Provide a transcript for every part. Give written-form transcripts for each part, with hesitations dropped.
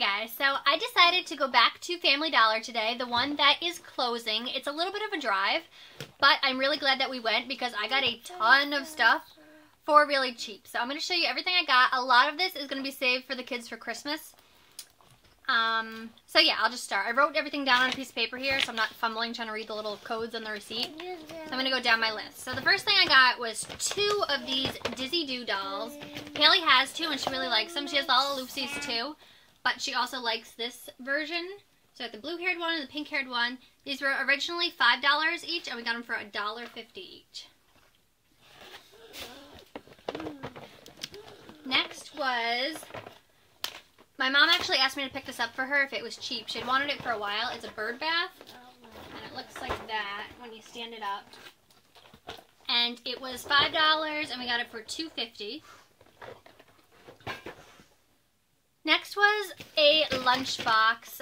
guys, so I decided to go back to Family Dollar today, the one that is closing. It's a little bit of a drive, but I'm really glad that we went because I got a ton of stuff for really cheap. So I'm going to show you everything I got. A lot of this is going to be saved for the kids for Christmas. So yeah, I'll just start. I wrote everything down on a piece of paper here, so I'm not fumbling trying to read the little codes on the receipt. I'm going to go down my list. So the first thing I got was 2 of these Dizzy Doo dolls. Haley has 2 and she really likes them. She has Lalaloopsies too, but she also likes this version. So I got the blue-haired one and the pink-haired one. These were originally $5 each, and we got them for $1.50 each. Next was... my mom actually asked me to pick this up for her if it was cheap. She had wanted it for a while. It's a bird bath, and it looks like that when you stand it up. And it was $5, and we got it for $2.50. Next was a lunchbox.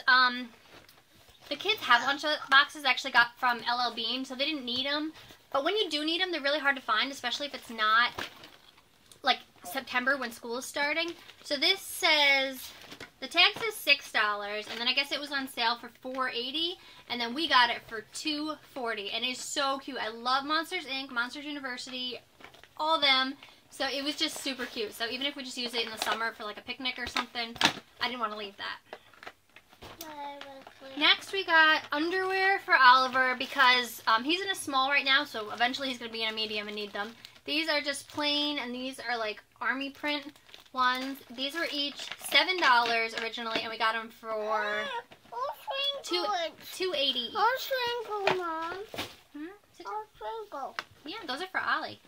The kids have lunch boxes actually got from LL Bean, so they didn't need them. But when you do need them, they're really hard to find, especially if it's not like September when school is starting. So this says... the tag says $6, and then I guess it was on sale for $4.80, and then we got it for $2.40, and it's so cute. I love Monsters Inc, Monsters University, all them, so it was just super cute. So even if we just use it in the summer for like a picnic or something, I didn't want to leave that. Next we got underwear for Oliver because he's in a small right now, so eventually he's going to be in a medium and need them. These are just plain, and these are like army print ones. These were each $7 originally, and we got them for $2.80. All shrinkle, Mom. All shrinkle. Yeah, those are for Ollie.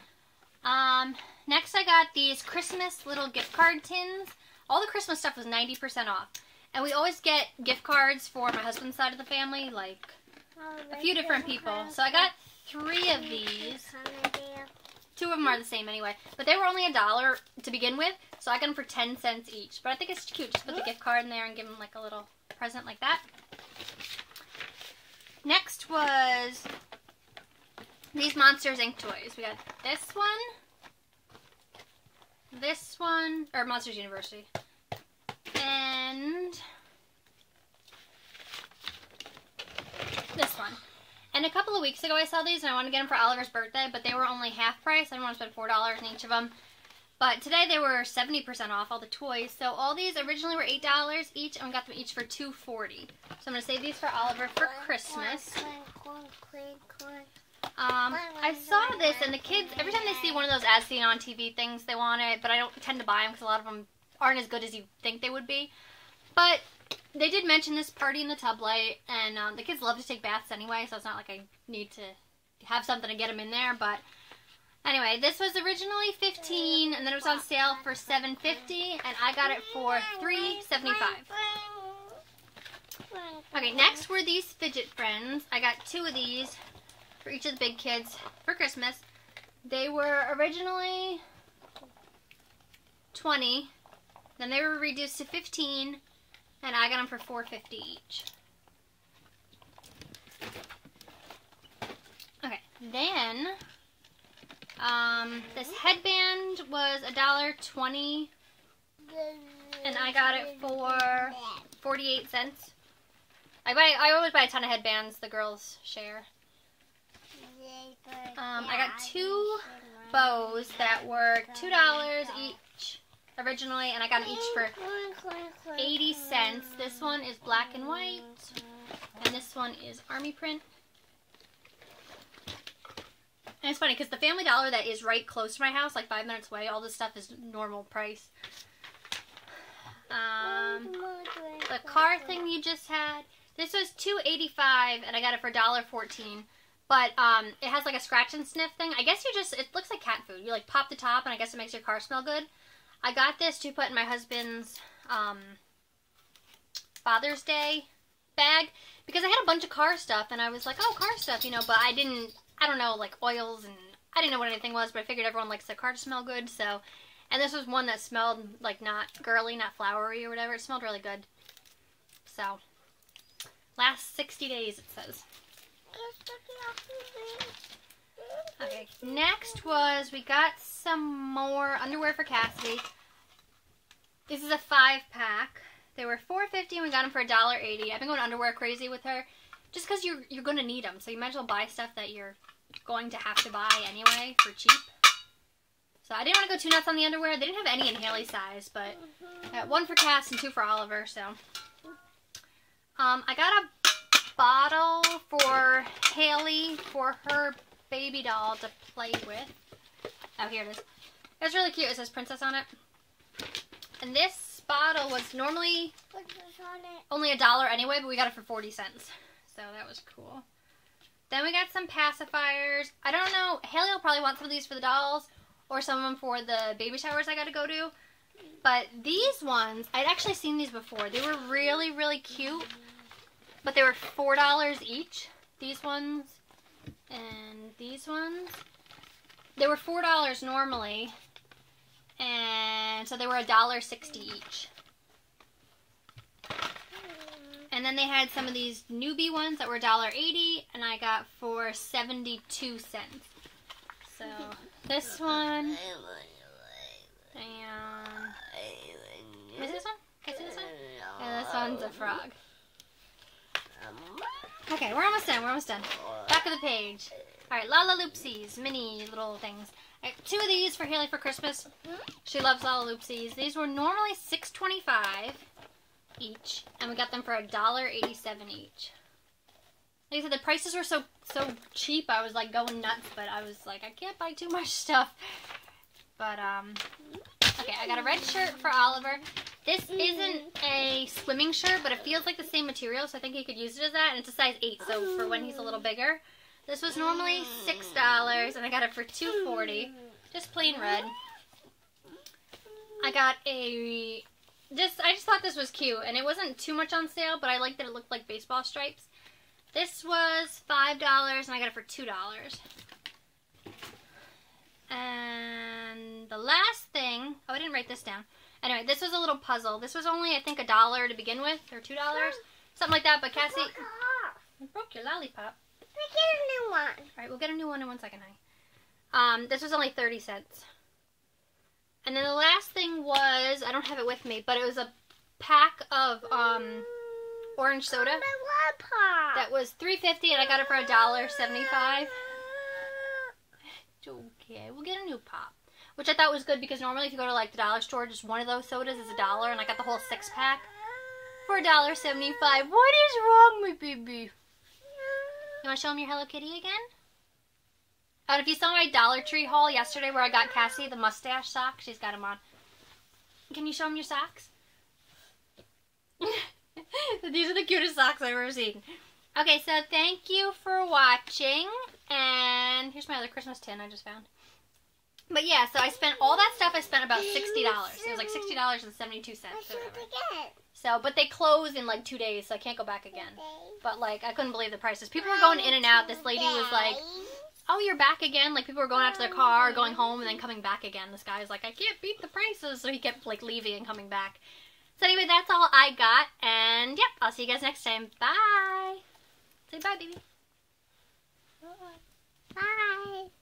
Next I got these Christmas little gift card tins. All the Christmas stuff was 90% off. And we always get gift cards for my husband's side of the family, like a few different people. So I got 3 of these. 2 of them are the same anyway, but they were only $1 to begin with, so I got them for 10 cents each. But I think it's cute just put the gift card in there and give them like a little present like that. Next was these Monsters Inc. toys. We got this one, or Monsters University, and this one. And a couple of weeks ago I saw these and I wanted to get them for Oliver's birthday, but they were only half price. I didn't want to spend $4 on each of them. But today they were 70% off all the toys. So all these originally were $8 each, and we got them each for $2.40. So I'm going to save these for Oliver for Christmas. I saw this, and the kids, every time they see one of those as seen on TV things, they want it. But I don't tend to buy them because a lot of them aren't as good as you think they would be. But... they did mention this party in the tub light, and the kids love to take baths anyway, so it's not like I need to have something to get them in there, but anyway, this was originally $15, and then it was on sale for $7.50, and I got it for $3.75. Okay, next were these fidget friends. I got 2 of these for each of the big kids for Christmas. They were originally $20, then they were reduced to $15, and I got them for $4.50 each. Okay, then this headband was $1.20, and I got it for 48 cents. I always buy a ton of headbands. The girls share. I got 2 bows that were $2 each originally, and I got them each for 80 cents. This one is black and white, and this one is army print. And it's funny because the Family Dollar that is right close to my house, like 5 minutes away, all this stuff is normal price. The car thing you just had, this was $2.85, and I got it for $1.14. But it has like a scratch and sniff thing. I guess you just, it looks like cat food. You like pop the top, and I guess it makes your car smell good. I got this to put in my husband's Father's Day bag because I had a bunch of car stuff, and I was like, oh, car stuff, you know, but I didn't, I don't know, like oils, and I didn't know what anything was, but I figured everyone likes their car to smell good, so, and this was one that smelled like not girly, not flowery or whatever. It smelled really good. So, last 60 days, it says. Okay, next was we got some more underwear for Cassidy. This is a 5-pack. They were $4.50 and we got them for $1.80. I've been going underwear crazy with her just because you're going to need them. So you might as well buy stuff that you're going to have to buy anyway for cheap. So I didn't want to go too nuts on the underwear. They didn't have any in Haley's size, but one for Cass and two for Oliver. So I got a bottle for Haley for her baby doll to play with. Oh, here it is. It's really cute. It says princess on it. And this bottle was normally only $1 anyway, but we got it for 40 cents. So that was cool. Then we got some pacifiers. I don't know. Haley will probably want some of these for the dolls or some of them for the baby showers I got to go to. But these ones, I'd actually seen these before. They were really, really cute, but they were $4 each. These ones and these ones. They were $4 normally, and so they were $1.60 each. And then they had some of these newbie ones that were $1.80, and I got for 72 cents. So this one and is this one? Can I see this one? And this one's a frog. Okay, we're almost done. We're almost done. Back of the page. All right, Lalaloopsies, mini little things. I got two of these for Haley for Christmas. She loves Lalaloopsies. These were normally $6.25 each, and we got them for $1.87 each. Like I said, the prices were so cheap. I was like going nuts, but I was like, I can't buy too much stuff. But okay, I got a red shirt for Oliver. This isn't a swimming shirt, but it feels like the same material, so I think he could use it as that. And it's a size 8, so for when he's a little bigger. This was normally $6, and I got it for $2.40. Just plain red. I got a... I just thought this was cute, and it wasn't too much on sale, but I liked that it looked like baseball stripes. This was $5, and I got it for $2. And the last thing... Oh, I didn't write this down. Anyway, this was a little puzzle. This was only, I think, $1 to begin with, or $2. Something like that, but Cassie... You broke your lollipop. We'll get a new one. Alright, we'll get a new one in 1 second, honey. This was only 30 cents. And then the last thing was, I don't have it with me, but it was a pack of orange soda. That was $3.50 and I got it for $1.75. It's okay, we'll get a new pop. Which I thought was good because normally if you go to like the dollar store, just one of those sodas is $1 and I got the whole 6-pack for $1.75. What is wrong with baby? You want to show him your Hello Kitty again? And if you saw my Dollar Tree haul yesterday where I got Cassie the mustache sock, she's got him on. Can you show him your socks? These are the cutest socks I've ever seen. Okay, so thank you for watching. And here's my other Christmas tin I just found. But yeah, so I spent all that stuff. I spent about $60. It was like $60.72. So, but they close in like 2 days, so I can't go back again. But like, I couldn't believe the prices. People were going in and out. This lady was like, "Oh, you're back again!" Like people were going out to their car, going home, and then coming back again. This guy was like, "I can't beat the prices," so he kept like leaving and coming back. So anyway, that's all I got, and yep, I'll see you guys next time. Bye. Say bye, baby. Bye.